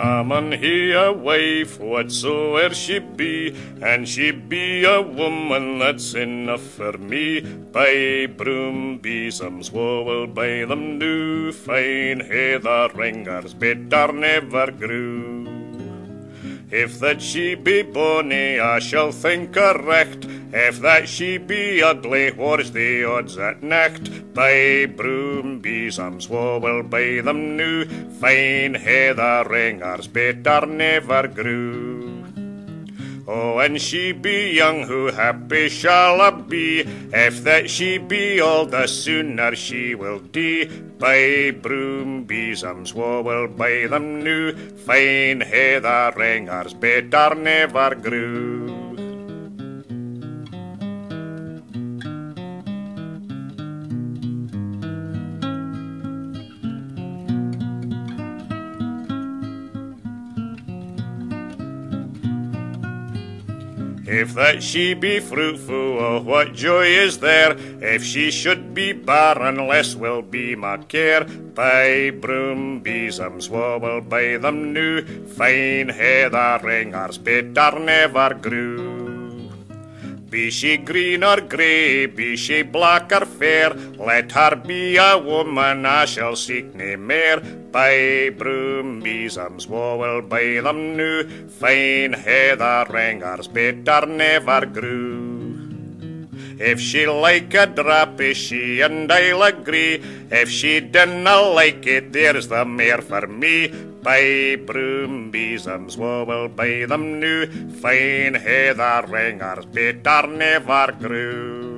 Aman he a wife whatsoe'er she be, and she be a woman, that's enough for me. By broom be some swole, by them new fine, hey, the ringers better never grew. If that she be bonny, I shall think her recht. If that she be ugly, what's the odds at necht? By broom be some swole, by them new fine, hey, the ringers better never grew. Oh, and she be young, who happy shall I be? If that she be old, the sooner she will dee. By broom be some swole, by them new fine, hey, the ringers better never grew. If that she be fruitful, oh, what joy is there? If she should be barren, less will be my care. By broom be some swole, by them new fine, hey, the ringers better never grew. Be she green or grey, be she black or fair, let her be a woman, I shall seek nae mair. By broom be some swole, by them new fine, hey, the ringers better never grew. If she like a drappy, she and I'll agree. If she dinna like it, there's the mare for me. By broom be some swole, by them new fine, hey, the ringers better never grew.